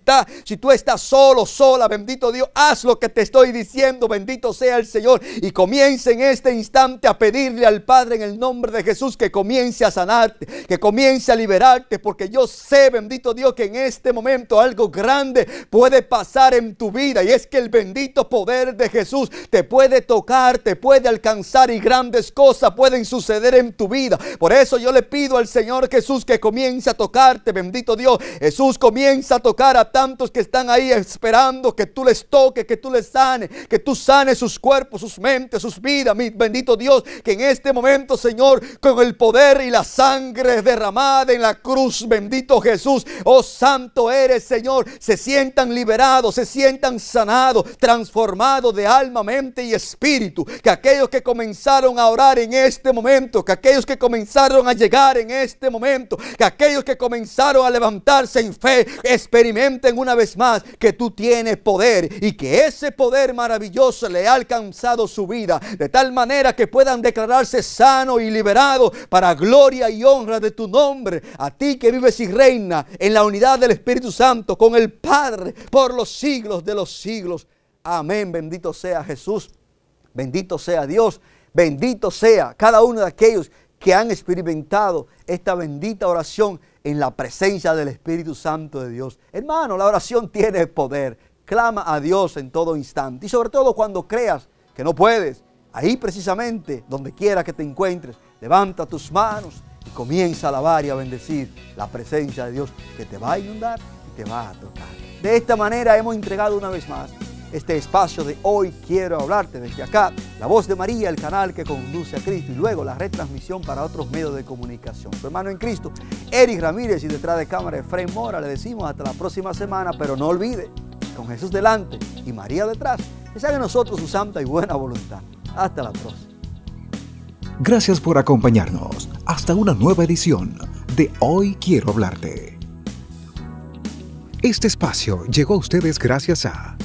tú estás solo, sola, bendito Dios, haz lo que te estoy diciendo, bendito sea el Señor, y comience en este instante a pedirle al Padre en el nombre de Jesús que comience a sanarte, que comience a liberarte, porque yo sé, bendito Dios, que en este momento algo grande puede pasar en tu vida, y es que el bendito poder de Jesús te puede tocar, te puede alcanzar, y grandes cosas pueden suceder en tu vida. Por eso yo le pido al Señor Jesús que comience a tocarte, bendito Dios. Jesús, comienza a tocar a tantos que están ahí esperando que tú les toques, que tú les sanes, que tú sanes sus cuerpos, sus mentes, sus vidas, mi bendito Dios, que en este momento, Señor, con el poder y la sangre derramada en la cruz, bendito Jesús, oh santo eres, Señor, se sientan liberados, se sientan sanados, transformados de alma, mente y espíritu, que aquellos que comenzaron a orar en este momento, que aquellos que comenzaron a llegar en este momento, que aquellos que comenzaron a levantarse en fe, experimenten una vez más que tú tienes poder y que ese poder maravilloso le ha alcanzado su vida, de tal manera que puedan declararse sanos y liberados para gloria y honra de tu nombre, a ti que vives y reinas en la unidad del Espíritu Santo con el Padre por los siglos de los siglos. Amén. Bendito sea Jesús, bendito sea Dios, bendito sea cada uno de aquellos que han experimentado esta bendita oración en la presencia del Espíritu Santo de Dios. Hermano, la oración tiene poder. Clama a Dios en todo instante. Y sobre todo cuando creas que no puedes. Ahí precisamente, donde quiera que te encuentres, levanta tus manos y comienza a alabar y a bendecir la presencia de Dios que te va a inundar y te va a tocar. De esta manera hemos entregado una vez más este espacio de Hoy Quiero Hablarte, desde acá, La Voz de María, el canal que conduce a Cristo, y luego la retransmisión para otros medios de comunicación. Tu hermano en Cristo, Eric Ramírez, y detrás de cámara, Efraín Mora. Le decimos hasta la próxima semana, pero no olvide, con Jesús delante y María detrás, que sea de nosotros su santa y buena voluntad. Hasta la próxima. Gracias por acompañarnos. Hasta una nueva edición de Hoy Quiero Hablarte. Este espacio llegó a ustedes gracias a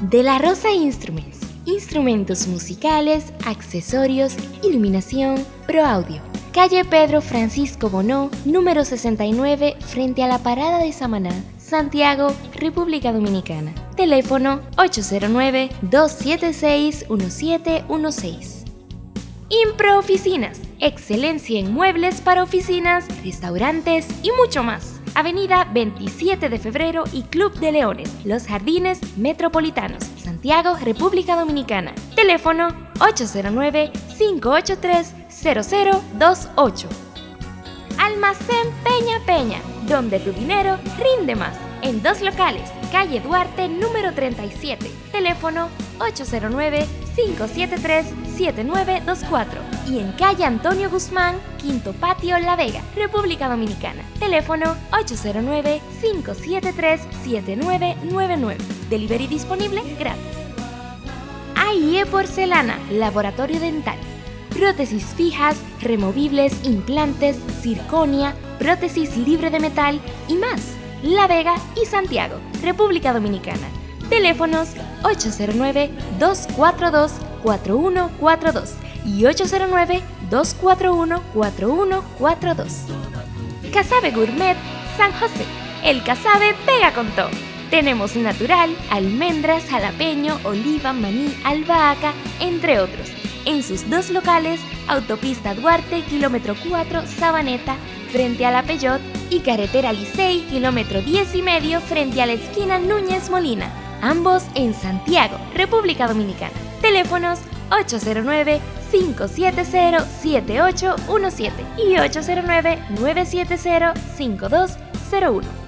De la Rosa Instruments, instrumentos musicales, accesorios, iluminación, Pro Audio. Calle Pedro Francisco Bonó, número 69, frente a la Parada de Samaná, Santiago, República Dominicana. Teléfono 809-276-1716. Impro Oficinas, excelencia en muebles para oficinas, restaurantes y mucho más. Avenida 27 de Febrero y Club de Leones, Los Jardines Metropolitanos, Santiago, República Dominicana. Teléfono 809-583-0028. Almacén Peña Peña, donde tu dinero rinde más. En dos locales, calle Duarte número 37. Teléfono 809-573-7924. Y en calle Antonio Guzmán, Quinto Patio, La Vega, República Dominicana. Teléfono 809-573-7999. Delivery disponible gratis. AIE Porcelana, laboratorio dental. Prótesis fijas, removibles, implantes, circonia, prótesis libre de metal y más. La Vega y Santiago, República Dominicana. Teléfonos 809-242-4142 y 809-241-4142. Casabe Gourmet San José. El casabe pega con todo. Tenemos natural, almendras, jalapeño, oliva, maní, albahaca, entre otros. En sus dos locales, Autopista Duarte, kilómetro 4, Sabaneta, frente a la Peyot, y Carretera Licey, kilómetro 10,5, frente a la esquina Núñez Molina. Ambos en Santiago, República Dominicana. Teléfonos 809-570-7817 y 809-970-5201.